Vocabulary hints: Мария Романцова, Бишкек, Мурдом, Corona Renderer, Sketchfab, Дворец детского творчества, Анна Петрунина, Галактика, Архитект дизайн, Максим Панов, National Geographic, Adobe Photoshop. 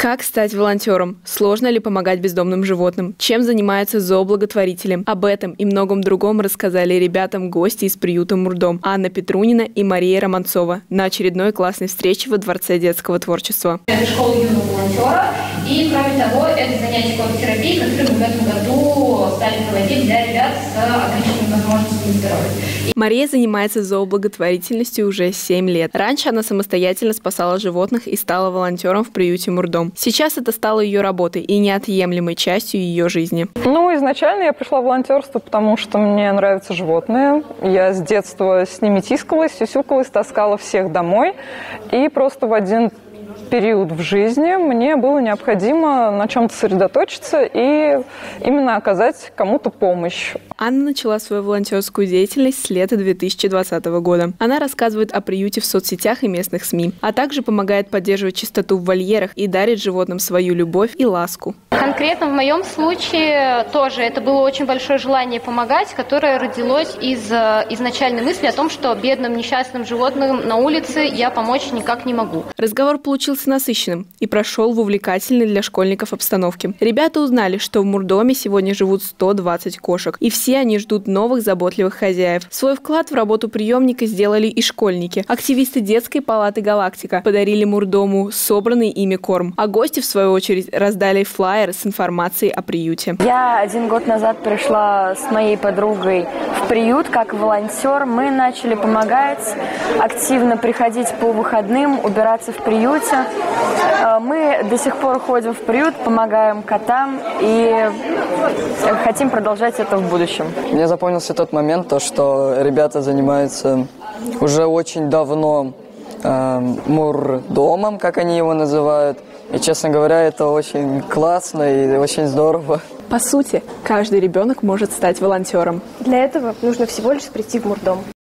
Как стать волонтером? Сложно ли помогать бездомным животным? Чем занимается зооблаготворителем? Об этом и многом другом рассказали ребятам гости из приюта «Мурдом» Анна Петрунина и Мария Романцова на очередной классной встрече во Дворце детского творчества. Это школа юного волонтера, и кроме того, это занятие терапии, которые в этом году стали проводить для ребят с ограниченными возможностями здоровья. Мария занимается зооблаготворительностью уже 7 лет. Раньше она самостоятельно спасала животных и стала волонтером в приюте «Мурдом». Сейчас это стало ее работой и неотъемлемой частью ее жизни. Изначально я пришла в волонтерство, потому что мне нравятся животные. Я с детства с ними тискалась, сюсюкалась, таскала всех домой. И просто в один период в жизни мне было необходимо на чем-то сосредоточиться и именно оказать кому-то помощь. Анна начала свою волонтерскую деятельность с лета 2020 года. Она рассказывает о приюте в соцсетях и местных СМИ, а также помогает поддерживать чистоту в вольерах и дарит животным свою любовь и ласку. Конкретно в моем случае тоже это было очень большое желание помогать, которое родилось из изначальной мысли о том, что бедным несчастным животным на улице я помочь никак не могу. Разговор получился насыщенным и прошел в увлекательной для школьников обстановке. Ребята узнали, что в Мурдоме сегодня живут 120 кошек, и все они ждут новых заботливых хозяев. Свой вклад в работу приемника сделали и школьники. Активисты детской палаты «Галактика» подарили Мурдому собранный ими корм, а гости, в свою очередь, раздали флаер с информацией о приюте. Я 1 год назад пришла с моей подругой в приют как волонтер. Мы начали помогать, активно приходить по выходным, убираться в приюте. Мы до сих пор ходим в приют, помогаем котам и хотим продолжать это в будущем. Мне запомнился тот момент, то, что ребята занимаются уже очень давно Мурдомом, как они его называют. И, честно говоря, это очень классно и очень здорово. По сути, каждый ребенок может стать волонтером. Для этого нужно всего лишь прийти в Мурдом.